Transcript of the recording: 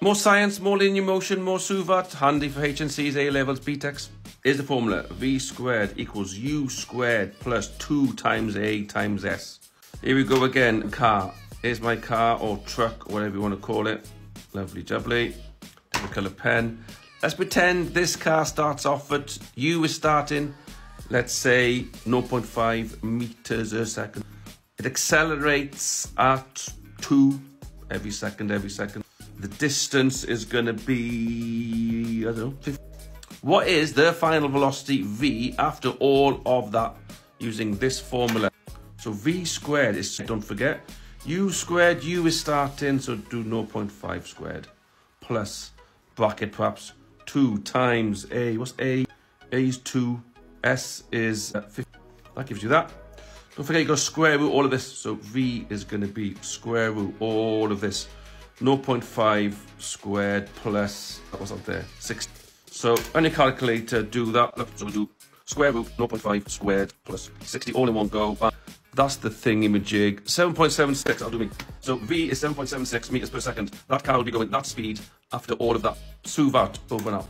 More science, more linear motion, more suvat, handy for HNCs, A levels, BTECs. Here's the formula: V squared equals U squared plus 2 times A times S. Here we go again, car. Here's my car or truck, whatever you want to call it. Lovely jubbly. Different colour pen. Let's pretend this car starts off at, U is starting, let's say 0.5 meters a second. It accelerates at 2 every second, The distance is going to be, I don't know, 50. What is the final velocity V after all of that using this formula? So V squared is, don't forget, U squared, U is starting, so do 0.5 squared plus bracket perhaps 2 times A. What's A? A is 2, S is 50. That gives you that. Don't forget you've got to square root all of this, so V is going to be square root all of this. 0.5 squared plus, that was up there, 6. So on your calculator, do that. So we do square root 0.5 squared plus 60 all in one go. That's the thingy-majig. 7.76, I'll do me. So V is 7.76 meters per second. That car will be going that speed after all of that. Suvat over now.